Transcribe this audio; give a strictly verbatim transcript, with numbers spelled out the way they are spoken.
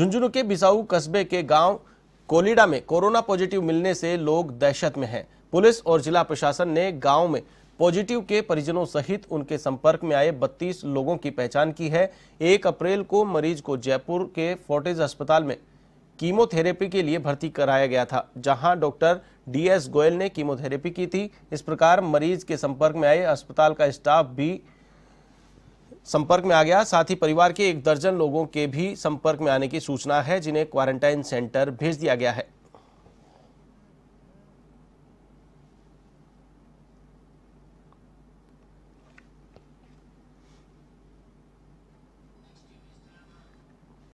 झुंझुनू के बिसाऊ कस्बे के गांव कोलिडा में कोरोना पॉजिटिव मिलने से लोग दहशत में हैं। पुलिस और जिला प्रशासन ने गांव में पॉजिटिव के परिजनों सहित उनके संपर्क में आए बत्तीस लोगों की पहचान की है। एक अप्रैल को मरीज को जयपुर के फोर्टिस अस्पताल में कीमोथेरेपी के लिए भर्ती कराया गया था, जहां डॉक्टर डी एस गोयल ने कीमोथेरेपी की थी। इस प्रकार मरीज के संपर्क में आए अस्पताल का स्टाफ भी संपर्क में आ गया। साथ ही परिवार के एक दर्जन लोगों के भी संपर्क में आने की सूचना है, जिन्हें क्वारंटाइन सेंटर भेज दिया गया है।